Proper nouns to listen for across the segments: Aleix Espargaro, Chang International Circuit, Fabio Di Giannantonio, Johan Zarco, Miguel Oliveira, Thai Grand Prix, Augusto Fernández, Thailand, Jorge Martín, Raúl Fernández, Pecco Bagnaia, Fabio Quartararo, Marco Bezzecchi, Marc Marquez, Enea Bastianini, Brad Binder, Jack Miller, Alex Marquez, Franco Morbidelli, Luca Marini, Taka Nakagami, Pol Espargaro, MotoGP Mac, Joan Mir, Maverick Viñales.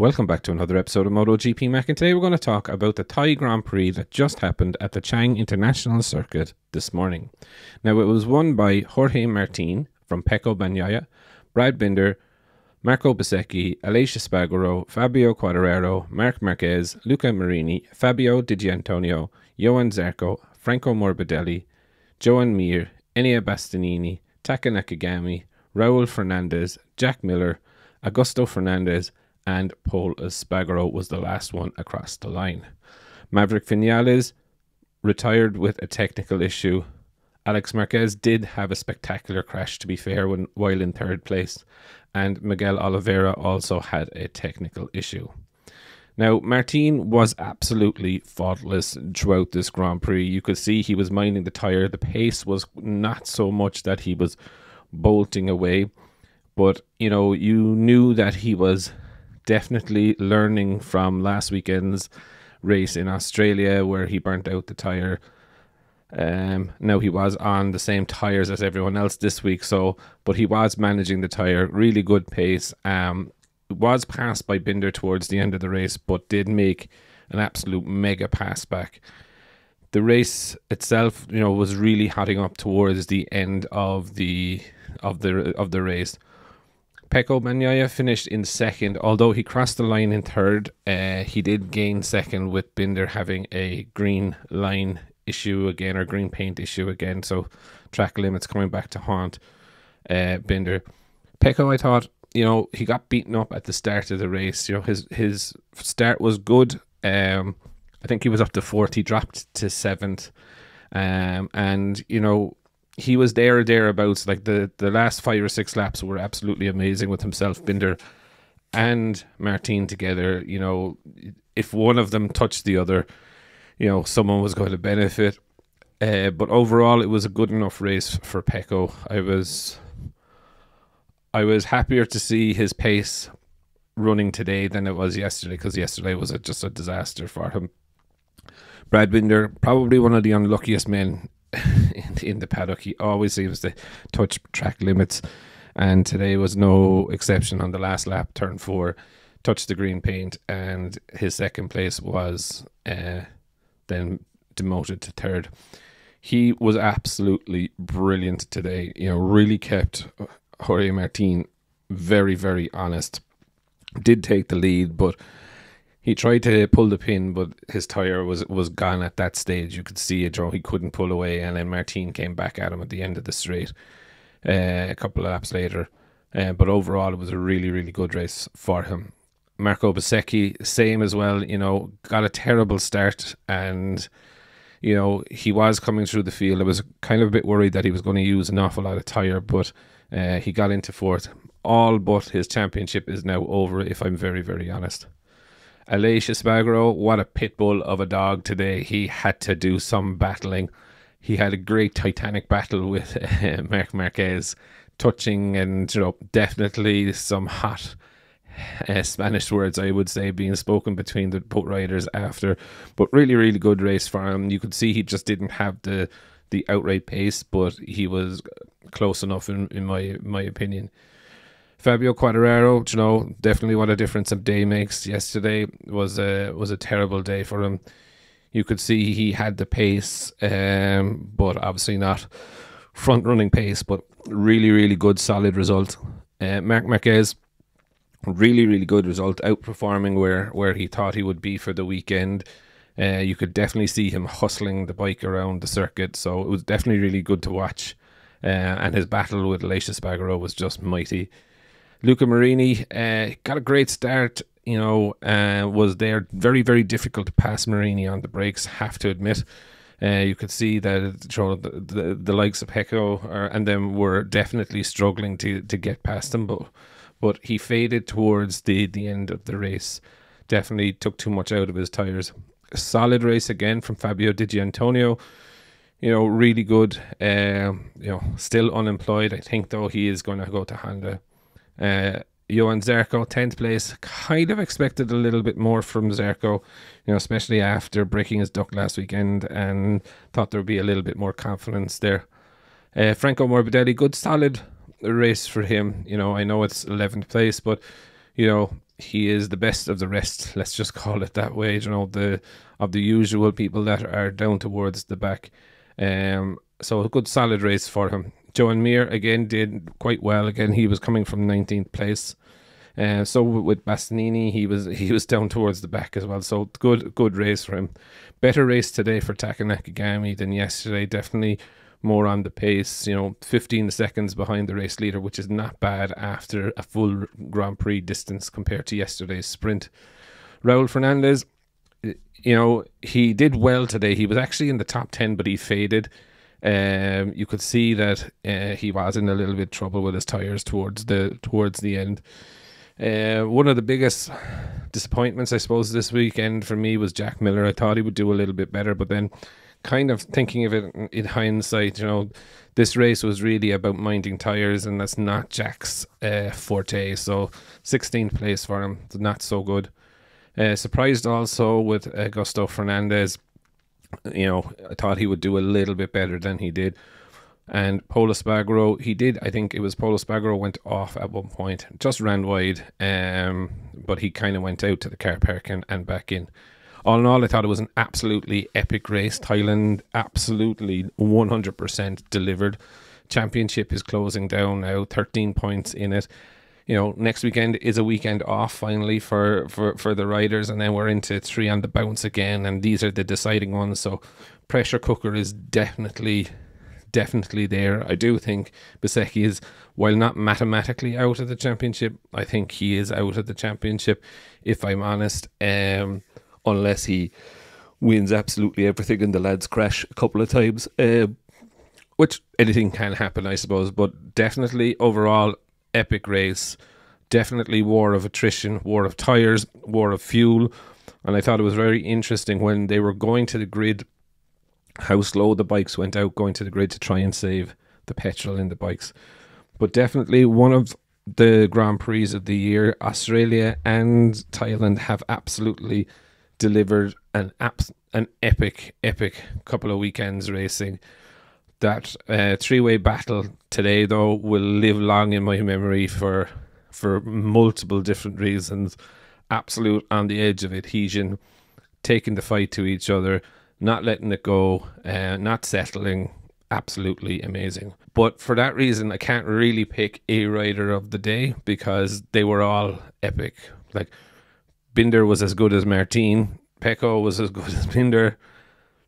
Welcome back to another episode of MotoGP Mac, and today we're going to talk about the Thai Grand Prix that just happened at the Chang International Circuit this morning. Now, it was won by Jorge Martín from Pecco Bagnaia, Brad Binder, Marco Bezzecchi, Aleix Espargaro, Fabio Quartararo, Marc Marquez, Luca Marini, Fabio Di Giannantonio, Johan Zarco, Franco Morbidelli, Joan Mir, Enea Bastianini, Taka Nakagami, Raúl Fernández, Jack Miller, Augusto Fernández, and Pol Espargaro was the last one across the line. Maverick Viñales retired with a technical issue. Alex Marquez did have a spectacular crash, to be fair, while in third place, and Miguel Oliveira also had a technical issue. Now, Martín was absolutely faultless throughout this Grand Prix. You could see he was minding the tyre. The pace was not so much that he was bolting away, but, you know, you knew that he was definitely learning from last weekend's race in Australia where he burnt out the tyre. Now he was on the same tyres as everyone else this week, but he was managing the tyre, really good pace. Was passed by Binder towards the end of the race, but did make an absolute mega pass back. The race itself, you know, was really hotting up towards the end of the race. Pecco Bagnaia finished in second, although he crossed the line in third. He did gain second with Binder having a green line issue again, or green paint issue again, so track limits coming back to haunt Binder. Pecco, I thought, you know, he got beaten up at the start of the race. You know, his start was good. I think he was up to fourth. He dropped to seventh, and, you know, he was there or thereabouts. Like the last 5 or 6 laps were absolutely amazing with himself, Binder, and Martín together. You know, if one of them touched the other, you know, someone was going to benefit. But overall, it was a good enough race for Pecco. I was happier to see his pace running today than it was yesterday, because yesterday was just a disaster for him. Brad Binder, probably one of the unluckiest men in the paddock. He always seems to touch track limits, and today was no exception. On the last lap, turn 4, touched the green paint, and his second place was then demoted to third. He was absolutely brilliant today. You know, really kept Jorge Martín very, very honest. Did take the lead, but he tried to pull the pin, but his tyre was gone at that stage. You could see it, Joe. He couldn't pull away, and then Martín came back at him at the end of the straight a couple of laps later. But overall, it was a really, really good race for him. Marco Bezzecchi, same as well, you know, got a terrible start, and, you know, he was coming through the field. I was kind of a bit worried that he was going to use an awful lot of tyre, but he got into fourth. All but his championship is now over, if I'm very, very honest. Aleix Espargaro, what a pit bull of a dog today. He had to do some battling. He had a great titanic battle with Marc Marquez, touching and, you know, definitely some hot Spanish words, I would say, being spoken between the boat riders after. But really, really good race for him. You could see he just didn't have the outright pace, but he was close enough in my opinion. Fabio Quartararo, you know, definitely what a difference a day makes. Yesterday was a terrible day for him. You could see he had the pace, but obviously not front-running pace, but really, really good, solid result. Marc Marquez, really, really good result, outperforming where he thought he would be for the weekend. You could definitely see him hustling the bike around the circuit, so it was definitely really good to watch. And his battle with Aleix Espargaro was just mighty. Luca Marini got a great start, you know, was there. Very, very difficult to pass Marini on the brakes, have to admit. You could see that the likes of Pecco and them were definitely struggling to get past him, but he faded towards the end of the race. Definitely took too much out of his tyres. Solid race again from Fabio Di Giannantonio. You know, really good. You know, still unemployed, I think, though. He is going to go to Honda. Johan Zarco, 10th place. Kind of expected a little bit more from Zarco, you know, especially after breaking his duck last weekend, and thought there would be a little bit more confidence there. Franco Morbidelli, good solid race for him. You know, I know it's 11th place, but, you know, he is the best of the rest, let's just call it that way, you know, of the usual people that are down towards the back. So a good solid race for him. Joan Mir again did quite well. Again, he was coming from 19th place. So with Bastianini, he was down towards the back as well. So good race for him. Better race today for Taka Nakagami than yesterday. Definitely more on the pace. You know, 15 seconds behind the race leader, which is not bad after a full Grand Prix distance compared to yesterday's sprint. Raúl Fernández, you know, he did well today. He was actually in the top 10, but he faded. You could see that he was in a little bit trouble with his tires towards the end. One of the biggest disappointments, I suppose, this weekend for me was Jack Miller. I thought he would do a little bit better, but then kind of thinking of it in hindsight, you know, this race was really about minding tires, and that's not Jack's forte. So 16th place for him, not so good. Surprised also with Augusto Fernández. You know, I thought he would do a little bit better than he did. And Pol Espargaro, he did, I think it was Pol Espargaro went off at one point, just ran wide, but he kind of went out to the car park and back in. All in all, I thought it was an absolutely epic race. Thailand absolutely 100% delivered. Championship is closing down now, 13 points in it. You know, next weekend is a weekend off finally for the riders, and then we're into 3 on the bounce again, and these are the deciding ones. So pressure cooker is definitely there. I do think Bezzecchi is, while not mathematically out of the championship, I think he is out of the championship, if I'm honest, unless he wins absolutely everything and the lads crash a couple of times, which anything can happen, I suppose. But definitely overall, epic race, definitely war of attrition, war of tires, war of fuel. And I thought it was very interesting when they were going to the grid, how slow the bikes went out going to the grid to try and save the petrol in the bikes. But definitely one of the Grand Prix of the year. Australia and Thailand have absolutely delivered an epic couple of weekends racing. That three-way battle today, though, will live long in my memory for multiple different reasons. Absolute on the edge of adhesion, taking the fight to each other, not letting it go, not settling. Absolutely amazing. But for that reason, I can't really pick a rider of the day because they were all epic. Like, Binder was as good as Martín. Pecco was as good as Binder.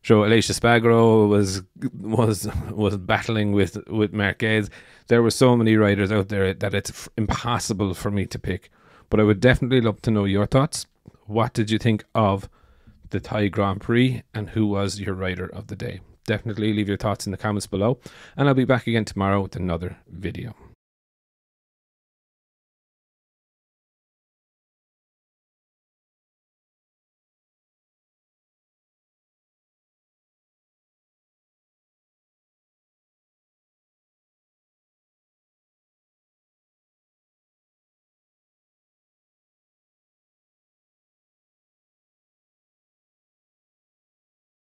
So Aleix Espargaro was battling with Marquez. There were so many riders out there that it's impossible for me to pick. But I would definitely love to know your thoughts. What did you think of the Thai Grand Prix, and who was your rider of the day? Definitely leave your thoughts in the comments below, and I'll be back again tomorrow with another video.